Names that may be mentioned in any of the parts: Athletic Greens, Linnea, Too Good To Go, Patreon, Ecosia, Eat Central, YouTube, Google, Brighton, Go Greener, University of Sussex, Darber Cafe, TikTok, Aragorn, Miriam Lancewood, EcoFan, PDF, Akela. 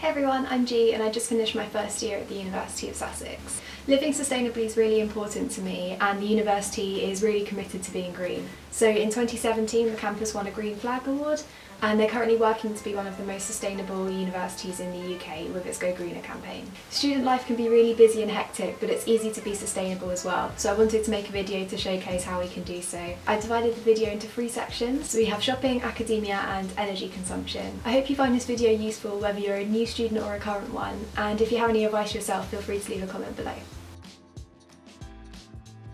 Hey everyone, I'm G and I just finished my first year at the University of Sussex. Living sustainably is really important to me and the university is really committed to being green. So in 2017 the campus won a Green Flag Award and they're currently working to be one of the most sustainable universities in the UK with its Go Greener campaign. Student life can be really busy and hectic, but it's easy to be sustainable as well, so I wanted to make a video to showcase how we can do so. I divided the video into three sections. We have shopping, academia and energy consumption. I hope you find this video useful whether you're a new student or a current one, and if you have any advice yourself feel free to leave a comment below.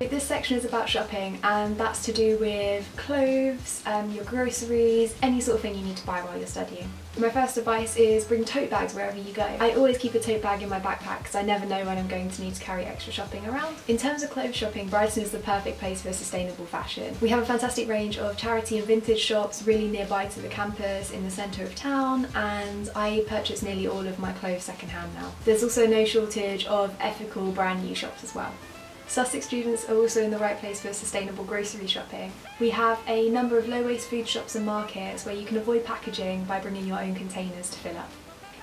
This section is about shopping, and that's to do with clothes, your groceries, any sort of thing you need to buy while you're studying. My first advice is bring tote bags wherever you go. I always keep a tote bag in my backpack because I never know when I'm going to need to carry extra shopping around. In terms of clothes shopping, Brighton is the perfect place for sustainable fashion. We have a fantastic range of charity and vintage shops really nearby to the campus in the centre of town, and I purchase nearly all of my clothes secondhand now. There's also no shortage of ethical brand new shops as well. Sussex students are also in the right place for sustainable grocery shopping. We have a number of low-waste food shops and markets where you can avoid packaging by bringing your own containers to fill up.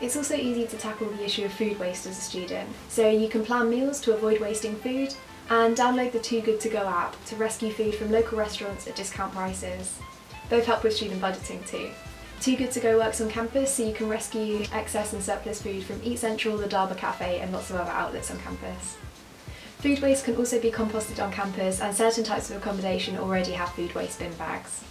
It's also easy to tackle the issue of food waste as a student, so you can plan meals to avoid wasting food and download the Too Good To Go app to rescue food from local restaurants at discount prices. Both help with student budgeting too. Too Good To Go works on campus, so you can rescue excess and surplus food from Eat Central, the Darber Cafe and lots of other outlets on campus. Food waste can also be composted on campus, and certain types of accommodation already have food waste bin bags.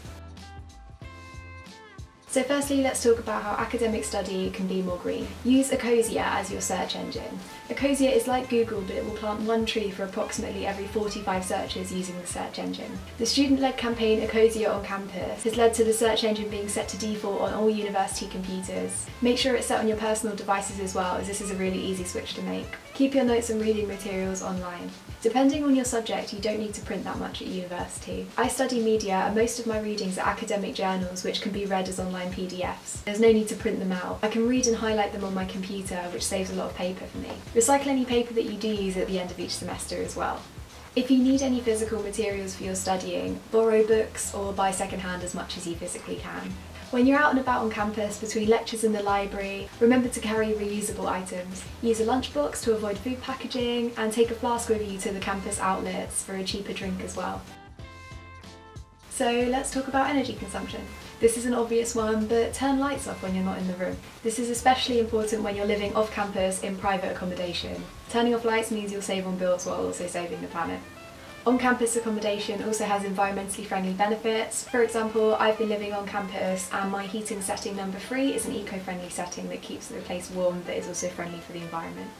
So firstly, let's talk about how academic study can be more green. Use Ecosia as your search engine. Ecosia is like Google, but it will plant one tree for approximately every 45 searches using the search engine. The student-led campaign Ecosia on Campus has led to the search engine being set to default on all university computers. Make sure it's set on your personal devices as well, as this is a really easy switch to make. Keep your notes and reading materials online. Depending on your subject, you don't need to print that much at university. I study media and most of my readings are academic journals which can be read as online PDFs. There's no need to print them out. I can read and highlight them on my computer, which saves a lot of paper for me. Recycle any paper that you do use at the end of each semester as well. If you need any physical materials for your studying, borrow books or buy secondhand as much as you physically can. When you're out and about on campus, between lectures and the library, remember to carry reusable items. Use a lunchbox to avoid food packaging and take a flask with you to the campus outlets for a cheaper drink as well. So let's talk about energy consumption. This is an obvious one, but turn lights off when you're not in the room. This is especially important when you're living off campus in private accommodation. Turning off lights means you'll save on bills while also saving the planet. On-campus accommodation also has environmentally friendly benefits. For example, I've been living on campus and my heating setting number 3 is an eco-friendly setting that keeps the place warm but is also friendly for the environment.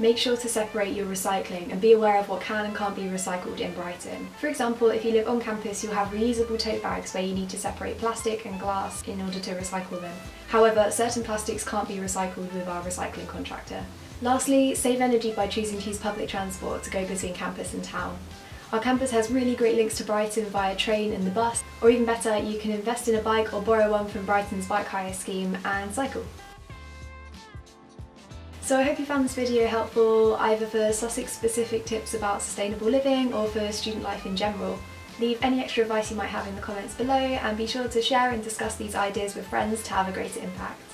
Make sure to separate your recycling and be aware of what can and can't be recycled in Brighton. For example, if you live on campus, you'll have reusable tote bags where you need to separate plastic and glass in order to recycle them. However, certain plastics can't be recycled with our recycling contractor. Lastly, save energy by choosing to use public transport to go between campus and town. Our campus has really great links to Brighton via train and the bus, or even better, you can invest in a bike or borrow one from Brighton's bike hire scheme and cycle. So I hope you found this video helpful, either for Sussex specific tips about sustainable living or for student life in general. Leave any extra advice you might have in the comments below and be sure to share and discuss these ideas with friends to have a greater impact.